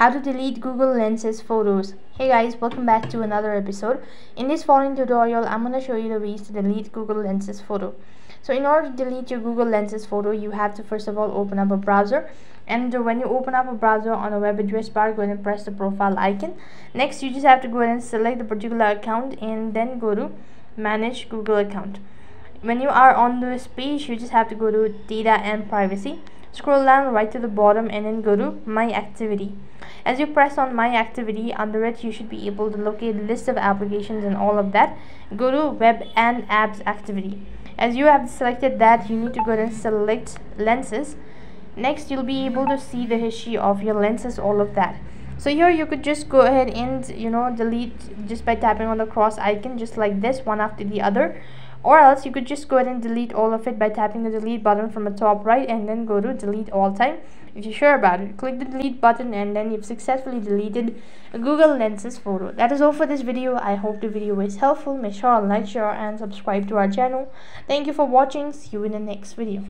How to delete Google Lens's photos. Hey guys, welcome back to another episode. In this following tutorial, I'm going to show you the ways to delete Google Lens's photo. So in order to delete your Google Lens's photo, you have to first of all open up a browser. And when you open up a browser on a web address bar, go ahead and press the profile icon. Next, you just have to go ahead and select the particular account and then go to manage Google account. When you are on this page, you just have to go to data and privacy. Scroll down right to the bottom and then go to My Activity. As you press on My Activity, under it you should be able to locate list of applications and all of that. Go to Web and Apps Activity. As you have selected that, you need to go ahead and select Lenses. Next, you'll be able to see the history of your lenses, all of that. So here you could just go ahead and delete just by tapping on the cross icon, just like this, one after the other. Or else you could just go ahead and delete all of it by tapping the delete button from the top right and then go to delete all time. If you're sure about it, click the delete button and then you've successfully deleted Google Lenses photo. That is all for this video. I hope the video was helpful. Make sure to like, share and subscribe to our channel. Thank you for watching. See you in the next video.